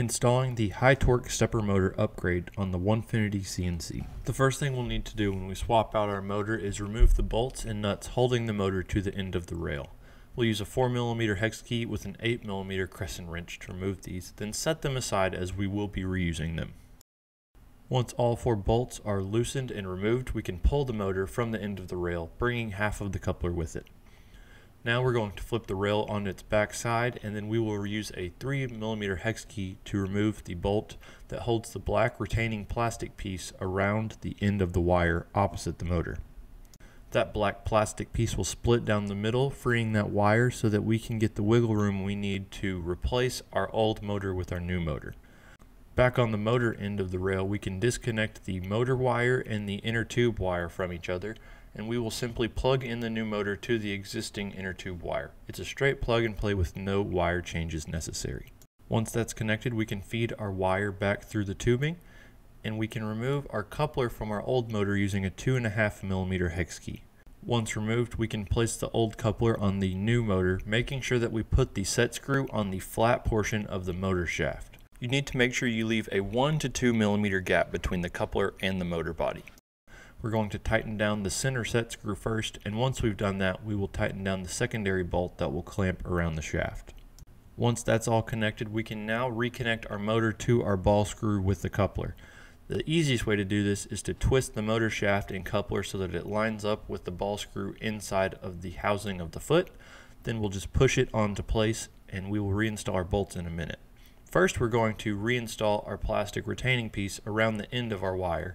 Installing the High Torque stepper motor upgrade on the Onefinity CNC. The first thing we'll need to do when we swap out our motor is remove the bolts and nuts holding the motor to the end of the rail. We'll use a 4mm hex key with an 8mm crescent wrench to remove these, then set them aside as we will be reusing them. Once all four bolts are loosened and removed, we can pull the motor from the end of the rail, bringing half of the coupler with it. Now we're going to flip the rail on its back side, and then we will use a 3mm hex key to remove the bolt that holds the black retaining plastic piece around the end of the wire opposite the motor. That black plastic piece will split down the middle, freeing that wire so that we can get the wiggle room we need to replace our old motor with our new motor. Back on the motor end of the rail, we can disconnect the motor wire and the inner tube wire from each other, and we will simply plug in the new motor to the existing inner tube wire. It's a straight plug and play with no wire changes necessary. Once that's connected, we can feed our wire back through the tubing, and we can remove our coupler from our old motor using a 2.5mm hex key. Once removed, we can place the old coupler on the new motor, making sure that we put the set screw on the flat portion of the motor shaft. You need to make sure you leave a 1 to 2mm gap between the coupler and the motor body. We're going to tighten down the center set screw first, and once we've done that, we will tighten down the secondary bolt that will clamp around the shaft. Once that's all connected, we can now reconnect our motor to our ball screw with the coupler. The easiest way to do this is to twist the motor shaft and coupler so that it lines up with the ball screw inside of the housing of the foot. Then we'll just push it onto place, and we will reinstall our bolts in a minute. First, we're going to reinstall our plastic retaining piece around the end of our wire.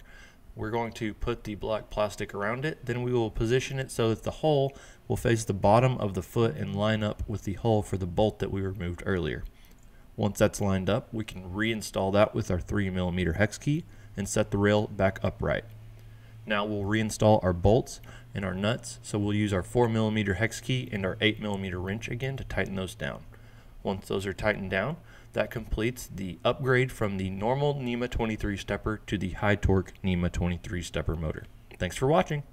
We're going to put the black plastic around it, then we will position it so that the hole will face the bottom of the foot and line up with the hole for the bolt that we removed earlier. Once that's lined up, we can reinstall that with our 3mm hex key and set the rail back upright. Now we'll reinstall our bolts and our nuts, so we'll use our 4mm hex key and our 8mm wrench again to tighten those down. Once those are tightened down, that completes the upgrade from the normal NEMA 23 stepper to the High Torque NEMA 23 stepper motor. Thanks for watching.